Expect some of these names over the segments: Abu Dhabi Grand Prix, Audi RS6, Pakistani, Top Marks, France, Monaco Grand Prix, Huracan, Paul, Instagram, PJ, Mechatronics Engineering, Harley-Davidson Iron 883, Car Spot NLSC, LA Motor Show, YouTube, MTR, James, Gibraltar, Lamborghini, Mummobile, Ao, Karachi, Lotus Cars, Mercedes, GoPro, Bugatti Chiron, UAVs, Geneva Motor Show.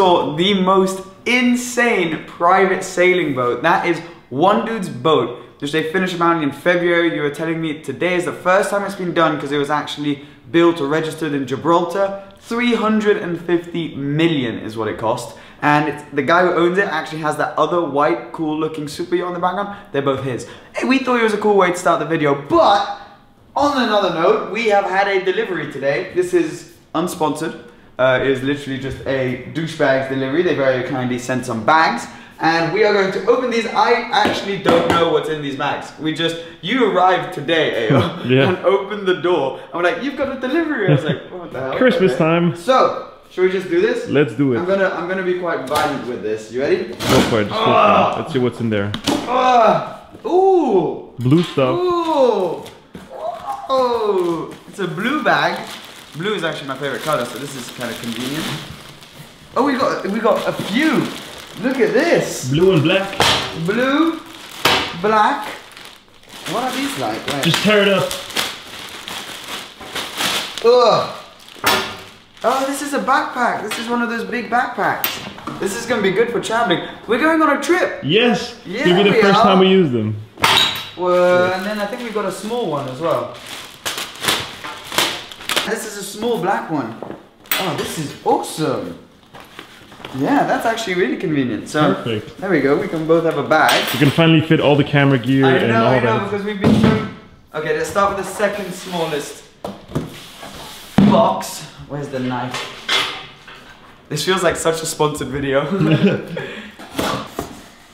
saw the most insane private sailing boat. That is one dude's boat. Just they finished mounting in February. You were telling me today is the first time it's been done because it was actually built or registered in Gibraltar. 350 million is what it cost. And it's, the guy who owns it actually has that other white, cool looking super yacht in the background. They're both his. Hey, we thought it was a cool way to start the video, but on another note, we have had a delivery today. This is unsponsored. It is literally just a douchebags delivery. They very kindly sent some bags. And we are going to open these. I actually don't know what's in these bags. You arrived today, Ao, and opened the door. I'm like, you've got a delivery. I was like, what the hell? Christmas time. So, should we just do this? Let's do it. I'm gonna be quite violent with this. You ready? Go for it. Just go for it. Let's see what's in there. Ooh. Blue stuff. Ooh. Oh, it's a blue bag. Blue is actually my favorite color, so this is kind of convenient. Oh, we got a few. Look at this! Blue and black. Blue, black. What are these like? Wait. Just tear it up. Ugh. Oh, this is a backpack. This is one of those big backpacks. This is going to be good for traveling. We're going on a trip. Yes. Yeah, it'll be the first time we use them. Well, and then I think we got a small one as well. This is a small black one. Oh, this is awesome. Yeah, that's actually really convenient. So perfect. There we go. We can both have a bag. We can finally fit all the camera gear and all that. I know, because we've been through. Okay, let's start with the second smallest box. Where's the knife? This feels like such a sponsored video.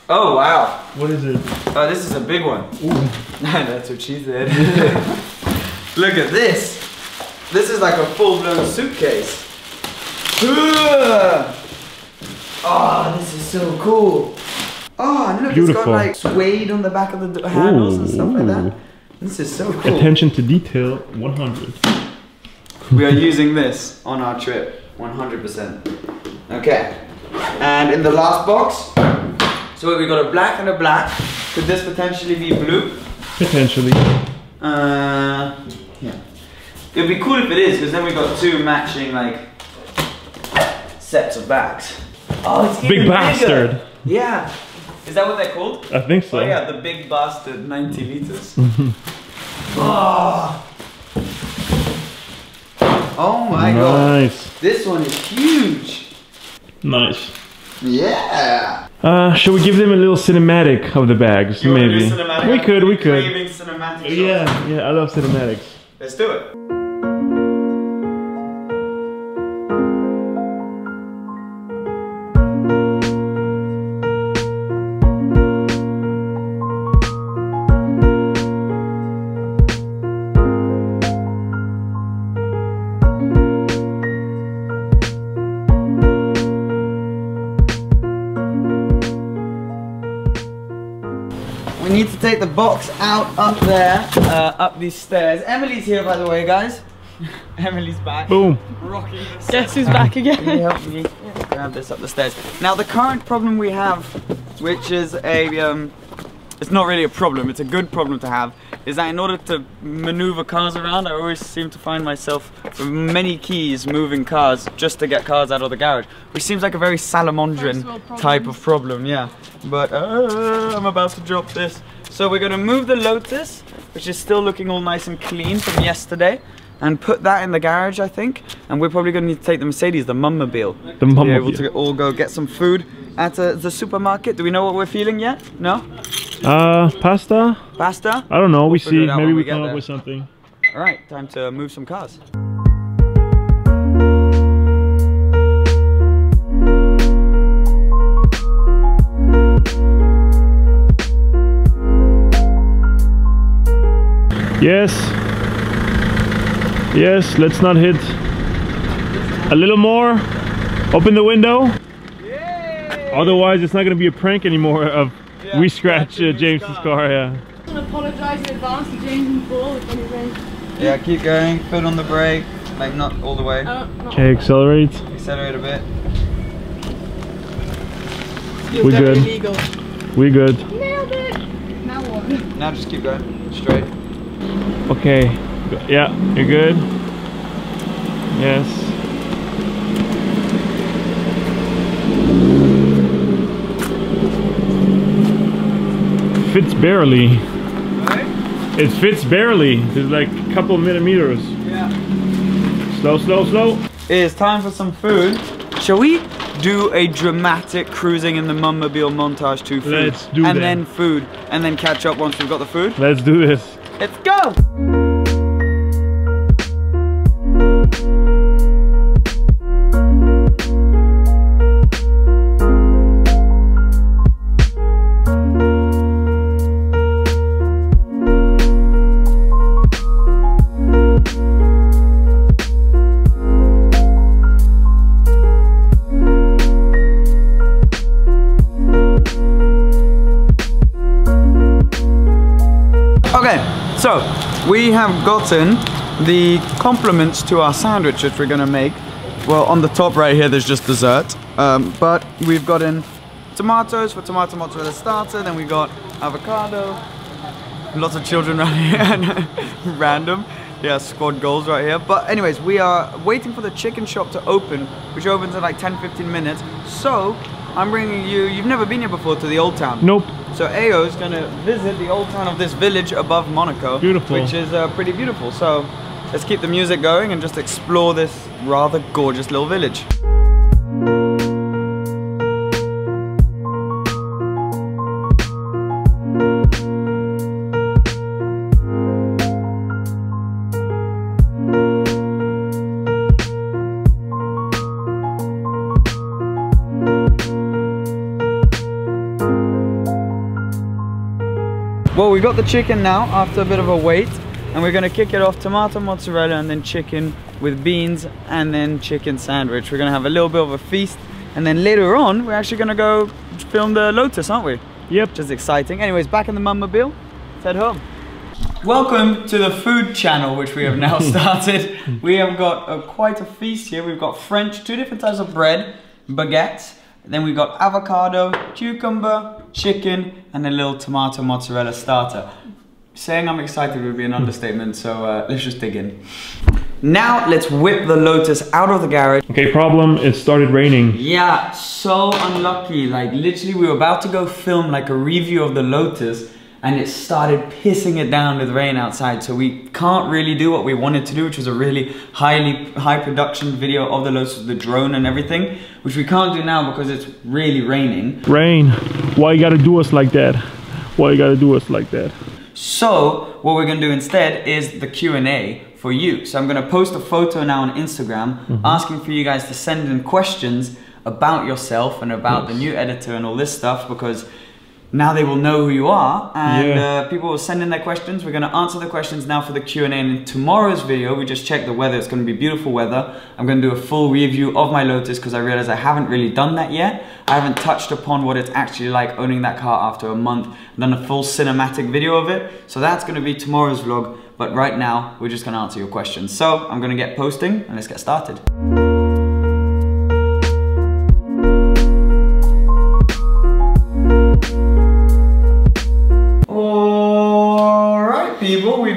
Oh wow! What is it? Oh, this is a big one. Ooh. That's what she said. Look at this. This is like a full-blown suitcase. Oh, this is so cool. Oh, and look, beautiful. It's got like suede on the back of the handles and stuff like that. This is so cool. Attention to detail, 100. We are using this on our trip, 100%. Okay, and in the last box, so we got a black and a black. Could this potentially be blue? Potentially. Yeah. It'd be cool if it is, because then we got two matching like sets of bags. Oh, it's big bastard. Bigger. Yeah. Is that what they're called? I think so. Oh yeah, the big bastard, 90 liters. Oh. Oh my god. Nice. This one is huge. Nice. Yeah. Should we give them a little cinematic of the bags? You maybe. Want to do cinematic? We could. Cinematic shots. Yeah, I love cinematics. Let's do it. Take the box out up there, up these stairs. Emily's here, by the way, guys. Emily's back. Boom. Rocking the stairs. Guess who's back again? Can you help me grab this up the stairs? Now, the current problem we have, which is a, it's not really a problem, it's a good problem to have, is that in order to maneuver cars around, I always seem to find myself with many keys moving cars just to get cars out of the garage, which seems like a very salamandrian type of problem, yeah. But I'm about to drop this. So we're gonna move the Lotus, which is still looking all nice and clean from yesterday, and put that in the garage, I think. And we're probably gonna need to take the Mercedes, the Mummobile. The Mummobile. To be able to all go get some food at the supermarket. Do we know what we're feeling yet? No? Pasta? Pasta? I don't know, we'll see. Maybe we come up with something. All right, time to move some cars. Yes. Yes, let's not hit. A little more. Open the window. Yay. Otherwise, it's not going to be a prank anymore of we scratch James's car, yeah. I want to apologize in advance to James and Paul if anything. Yeah, keep going. Foot on the brake. Like, not all the way. Okay, accelerate. Accelerate a bit. We're good. Illegal. We're good. Nailed it. Now what? Now just keep going. Straight. Okay, yeah, you're good. Yes. fits barely. Right? It fits barely. There's like a couple millimeters. Yeah. Slow, slow, slow. It is time for some food. Shall we do a dramatic cruising in the Mummobile montage to food? Let's do that. And then food. And then catch up once we've got the food? Let's do this. Let's go! So, we have gotten the compliments to our sandwich that we're going to make. Well, on the top right here, there's just dessert. But we've gotten tomatoes for tomato mozzarella starter. Then we got avocado. Lots of children right here. Random. Yeah, squad goals right here. But anyways, we are waiting for the chicken shop to open, which opens in like 10, 15 minutes. So, I'm bringing you, you've never been here before, to the old town. Nope. So Ao is going to visit the old town of this village above Monaco. Beautiful. Which is pretty beautiful. So let's keep the music going and just explore this rather gorgeous little village. Well, we got the chicken now after a bit of a wait, and we're gonna kick it off tomato mozzarella and then chicken with beans and then chicken sandwich. We're gonna have a little bit of a feast, and then later on we're actually gonna go film the Lotus, aren't we? Yep. Which is exciting. Anyways, back in the Mummobile, let's head home. Welcome to the food channel, which we have now started. We have got quite a feast here. We've got French, two different types of bread, baguettes. Then we've got avocado, cucumber, chicken, and a little tomato mozzarella starter. Saying I'm excited would be an understatement, so let's just dig in. Now let's whip the Lotus out of the garage. Okay, problem, it started raining. Yeah, so unlucky. Like literally we were about to go film like a review of the Lotus and it started pissing it down with rain outside. So we can't really do what we wanted to do, which was a really high production video of the Lotus with the drone and everything, which we can't do now because it's really raining. Rain, why you gotta do us like that? Why you gotta do us like that? So what we're gonna do instead is the Q&A for you. So I'm gonna post a photo now on Instagram asking for you guys to send in questions about yourself and about the new editor and all this stuff, because now they will know who you are, and people will send in their questions. We're going to answer the questions now for the Q&A, and in tomorrow's video, we just checked the weather. It's going to be beautiful weather. I'm going to do a full review of my Lotus because I realized I haven't really done that yet. I haven't touched upon what it's actually like owning that car after a month. I've done a full cinematic video of it, so that's going to be tomorrow's vlog, but right now, we're just going to answer your questions. So, I'm going to get posting, and let's get started.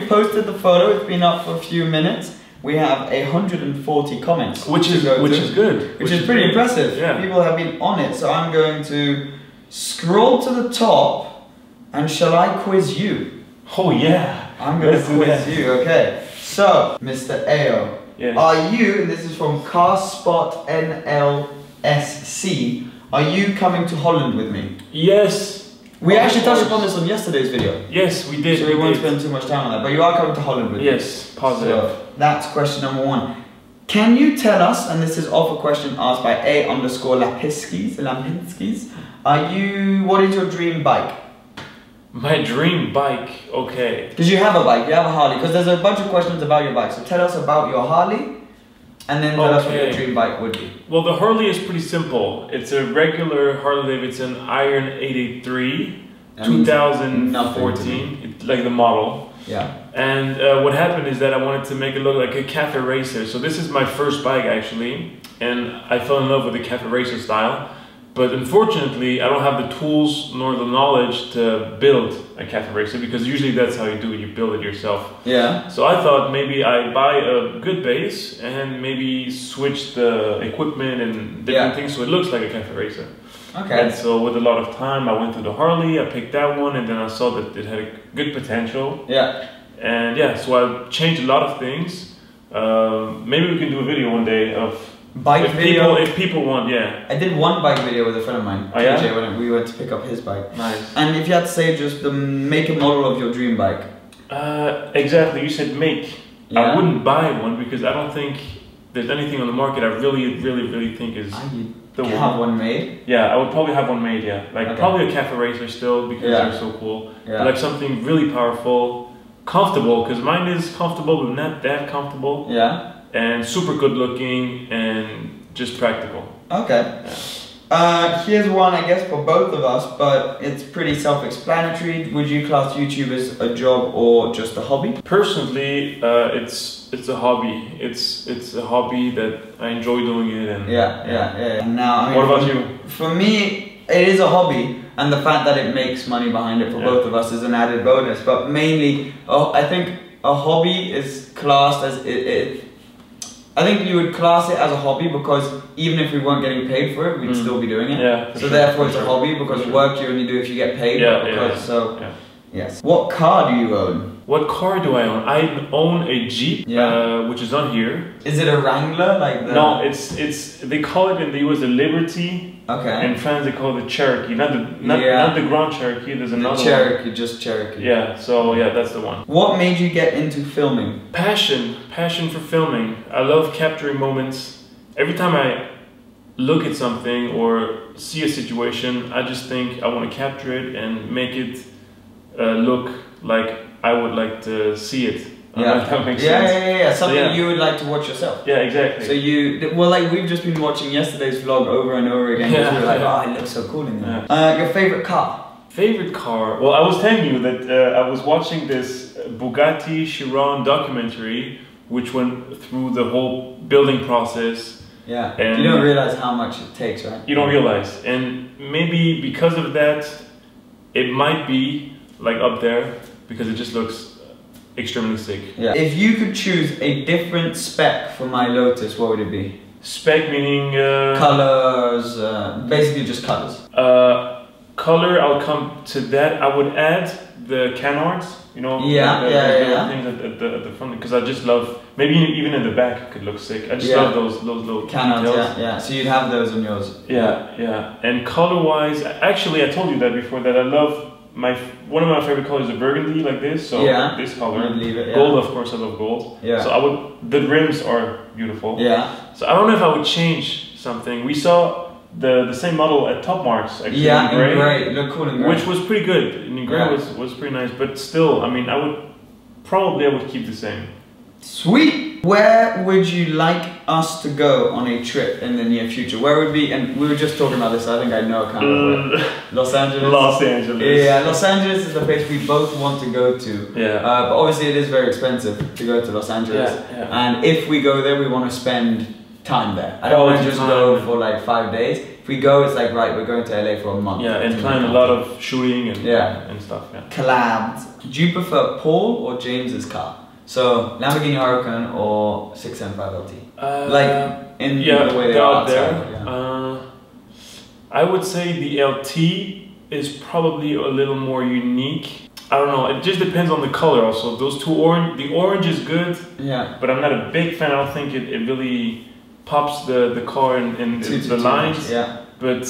Posted the photo, it's been up for a few minutes. We have 140 comments. Which is pretty impressive. Yeah. People have been on it, so I'm going to scroll to the top and shall I quiz you? Oh yeah. I'm gonna quiz you, okay. So, Mr. Ao, are you, and this is from Car Spot NLSC, are you coming to Holland with me? Yes. We actually touched upon this on yesterday's video. Yes, we did. So we won't spend too much time on that, but you are coming to Holland with me. Yes, positive. So that's question number one. Can you tell us, and this is off a question asked by A_Lapinskis, what is your dream bike? My dream bike, okay. Because you have a bike, you have a Harley, because there's a bunch of questions about your bike. So tell us about your Harley, and then tell us what your dream bike would be. Well, the Harley is pretty simple. It's a regular Harley-Davidson Iron 883, 2014, like the model. Yeah. And what happened is that I wanted to make it look like a cafe racer. So this is my first bike actually, and I fell in love with the cafe racer style. But unfortunately, I don't have the tools nor the knowledge to build a cafe racer, because usually that's how you do it, you build it yourself. Yeah. So I thought maybe I buy a good base and maybe switch the equipment and different things so it looks like a cafe racer. Okay. And so with a lot of time, I went to the Harley, I picked that one, and then I saw that it had a good potential. Yeah. And yeah, so I changed a lot of things. Maybe we can do a video one day of Bike video, if people want, yeah. I did one bike video with a friend of mine, PJ, when we went to pick up his bike. Nice. And if you had to say just the make and model of your dream bike. Exactly, you said make. Yeah. I wouldn't buy one because I don't think there's anything on the market I really think is the one. You have one made? Yeah, I would probably have one made, yeah. Like probably a cafe racer still, because they're so cool. Yeah. But like something really powerful, comfortable, because mine is comfortable but not that comfortable. Yeah. And super good looking and just practical. Okay. Yeah. Here's one, I guess, for both of us, but it's pretty self-explanatory. Would you class YouTube as a job or just a hobby? Personally, it's a hobby. It's a hobby that I enjoy doing it. And now, I mean, what about you? For me, it is a hobby, and the fact that it makes money behind it for both of us is an added bonus. But mainly, I think a hobby is classed as I think you would class it as a hobby because even if we weren't getting paid for it, we'd still be doing it. Yeah, so therefore it's a hobby, because work you only do if you get paid. Yes. What car do you own? What car do I own? I own a Jeep, which is on here. Is it a Wrangler? Like the... No, it's they call it in the US the Liberty. Okay. In France they call it the Cherokee. Not the Grand Cherokee, there's another one. Just Cherokee. Yeah, so yeah, that's the one. What made you get into filming? Passion for filming. I love capturing moments. Every time I look at something or see a situation, I just think I want to capture it and make it look like I would like to see it. If that makes sense. Something you would like to watch yourself. Yeah, exactly. So you, well, like we've just been watching yesterday's vlog over and over again. Yeah. We were like, oh, it looks so cool in there. Your favorite car? Favorite car? Well, I was telling you that I was watching this Bugatti Chiron documentary, which went through the whole building process. Yeah. And you don't realize how much it takes, right? You don't realize, and maybe because of that, it might be like up there, because it just looks extremely sick. Yeah. If you could choose a different spec for my Lotus, what would it be? Spec meaning? Colors, basically just colors. Color, I'll come to that. I would add the canards, you know? Yeah, like things at the front, because I just love, maybe even in the back it could look sick. I just love those little canards, so you'd have those on yours. And color-wise, actually I told you that before, that I love one of my favorite colors is a burgundy, like this. So this color, gold. Of course, I love gold. Yeah. So I would. The rims are beautiful. Yeah. So I don't know if I would change something. We saw the same model at Top Marks actually. Yeah, in gray. Look cool in gray. Which was pretty good. In gray was pretty nice. But still, I mean, I would probably keep the same. Sweet. Where would you like us to go on a trip in the near future? Where would be? And we were just talking about this. I think I know. I can't remember. Los Angeles. Los Angeles. Yeah, Los Angeles is the place we both want to go to. Yeah. But obviously, it is very expensive to go to Los Angeles. Yeah, And if we go there, we want to spend time there. I don't want to just go for like 5 days. If we go, it's like, right, we're going to LA for a month. Yeah, and plan a lot of shooting and stuff. Yeah. Collabs. Do you prefer Paul or James's car? So Lamborghini Huracan or 6M5 LT? Like in the way they are there. I would say the LT is probably a little more unique. I don't know. It just depends on the color. Also, those two orange. The orange is good. Yeah. But I'm not a big fan. I don't think it really pops the car and the lines. Yeah. But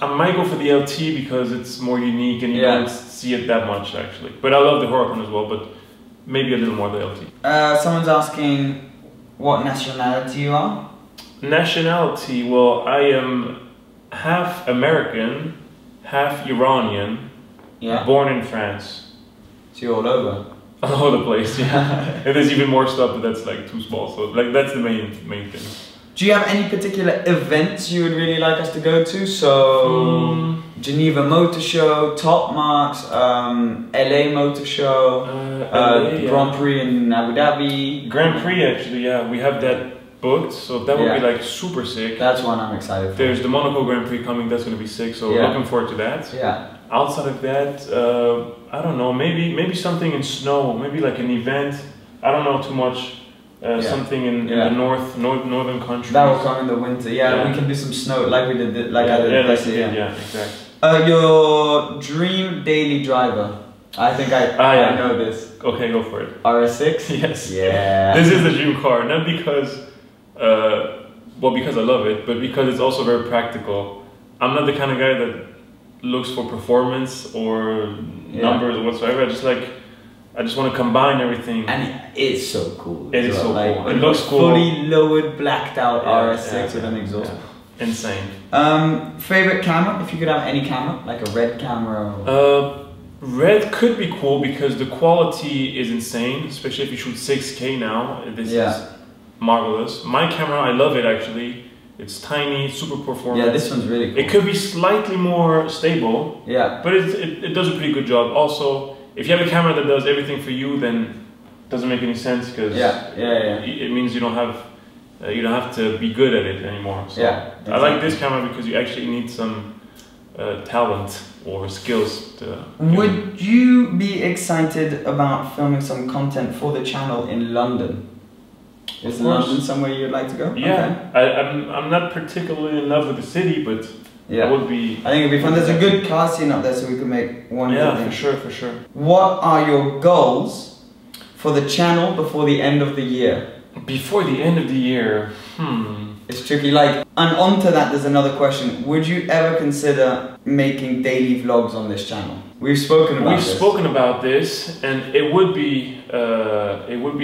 I might go for the LT because it's more unique and you don't see it that much actually. But I love the Huracan as well. But maybe a little more loyalty. Someone's asking what nationality you are? Nationality, well, I am half American, half Iranian, born in France. So you're all over? All over the place, yeah. And there's even more stuff, but that's like too small, so like that's the main thing. Do you have any particular events you would really like us to go to? So, Geneva Motor Show, Top Marks, LA Motor Show, LA, Grand Prix in Abu Dhabi. Grand Prix, actually, yeah. We have that booked, so that would be like super sick. That's one I'm excited for. There's the Monaco Grand Prix coming, that's going to be sick, so looking forward to that. Yeah. Outside of that, I don't know, maybe something in snow, maybe like an event, I don't know too much. Something in the northern countries. That will come in the winter. Yeah, we can do some snow like we did, exactly. Your dream daily driver. I think I know this. Okay, go for it. RS6? Yes. Yeah. This is the dream car, not because, because I love it, but because it's also very practical. I'm not the kind of guy that looks for performance or numbers or whatsoever. I just want to combine everything. And it is so cool. It is so cool. It looks cool. Fully lowered, blacked out RS6 with an exhaust. Yeah. Insane. Favorite camera? If you could have any camera, like a red camera? Or... red could be cool because the quality is insane, especially if you shoot 6K now. This is marvelous. My camera, I love it actually. It's tiny, super performant. Yeah, this one's really cool. It could be slightly more stable. Yeah. But it does a pretty good job. Also, if you have a camera that does everything for you, then it doesn't make any sense because it means you don't have... you don't have to be good at it anymore. So exactly. I like this camera because you actually need some talent or skills to... Would you be excited about filming some content for the channel in London? Is London somewhere you'd like to go? Yeah, okay. I'm not particularly in love with the city, but I would be... I think it'd be fun. There's a good car scene up there, so we could make one. Yeah, for sure, for sure. What are your goals for the channel before the end of the year? Before the end of the year, It's tricky, and onto that there's another question. Would you ever consider making daily vlogs on this channel? We've spoken about this, and it would be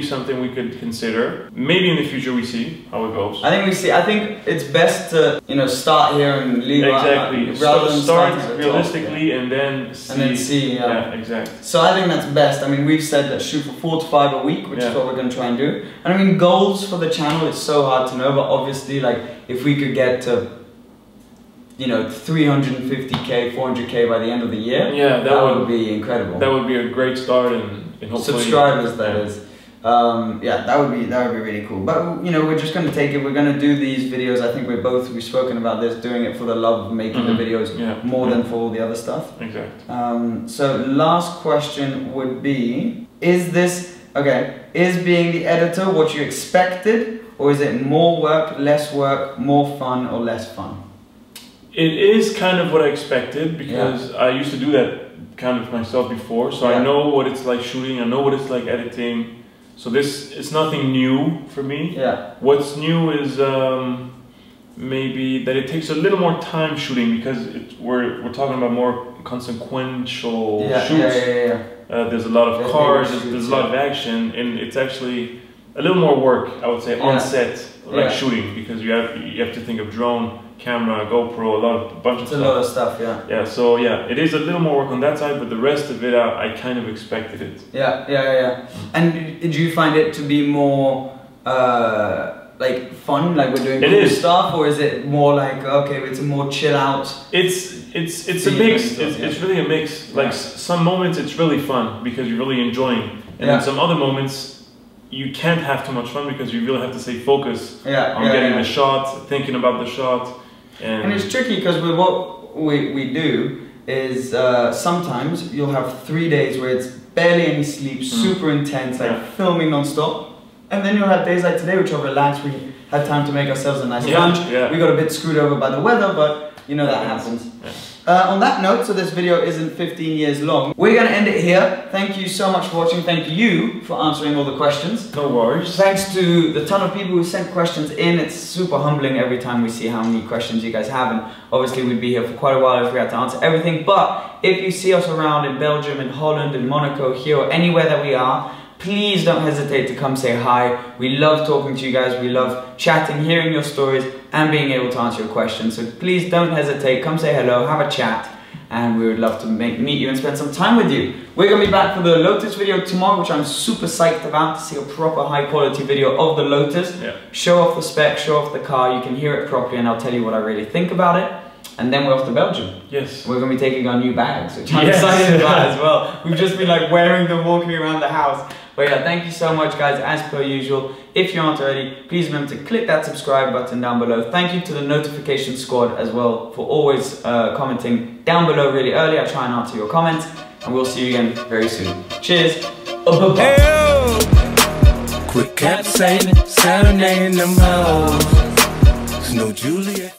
something we could consider. Maybe in the future we see how it goes. I think it's best to, start here and leave. Exactly. Start realistically and then see. Yeah, exactly. So I think that's best. I mean, we've said that shoot for 4 to 5 a week, which is what we're going to try and do. And I mean, goals for the channel, it's so hard to know, but obviously, if we could get to 350K, 400K by the end of the year. Yeah, that would be incredible. That would be a great start, and hopefully subscribers. That is, that would be really cool. But we're just going to take it. We're going to do these videos. I think we've spoken about this, doing it for the love of making the videos more than for all the other stuff. Exactly. So last question would be: Is being the editor what you expected, or is it more work, more fun, or less fun? It is kind of what I expected because I used to do that kind of myself before, so I know what it's like shooting, I know what it's like editing, so it's nothing new for me. Yeah. What's new is maybe that it takes a little more time shooting because we're talking about more consequential shoots. There's a lot of cars, there's a lot of action, and it's actually a little more work, I would say, on set, shooting, because you have to think of drone, camera, GoPro, a bunch of stuff. Yeah, so it is a little more work on that side, but the rest of it, I kind of expected it. Yeah. And did you find it to be more fun, we're doing cool stuff, or is it more it's a more chill out? It's a mix. It's really a mix. Some moments it's really fun because you're really enjoying, and then some other moments you can't have too much fun because you really have to stay focused on getting the shot, thinking about the shot. And it's tricky because what we do is sometimes you'll have 3 days where it's barely any sleep, super intense, filming non-stop. And then you'll have days like today, which are relaxed. We had time to make ourselves a nice lunch. We got a bit screwed over by the weather, but that happens. Yeah. On that note, so this video isn't 15 years long. We're going to end it here. Thank you so much for watching. Thank you for answering all the questions. No worries. Thanks to the ton of people who sent questions in. It's super humbling every time we see how many questions you guys have. And obviously we'd be here for quite a while if we had to answer everything. But if you see us around in Belgium, in Holland, in Monaco, here, or anywhere that we are, please don't hesitate to come say hi. We love talking to you guys. We love chatting, hearing your stories, and being able to answer your questions. So please don't hesitate. Come say hello, have a chat, and we would love to meet you and spend some time with you. We're going to be back for the Lotus video tomorrow, which I'm super psyched about, to see a proper high quality video of the Lotus. Yeah. Show off the spec, show off the car. You can hear it properly, and I'll tell you what I really think about it. And then we're off to Belgium. Yes. We're going to be taking our new bags, which I'm excited about as well. We've just been wearing them, walking around the house. But yeah, thank you so much guys, as per usual. If you aren't already, please remember to click that subscribe button down below. Thank you to the notification squad as well for always commenting down below really early. I try and answer your comments, and we'll see you again very soon. Cheers. Quick cap saving, Saturday in the mall. There's no Julia.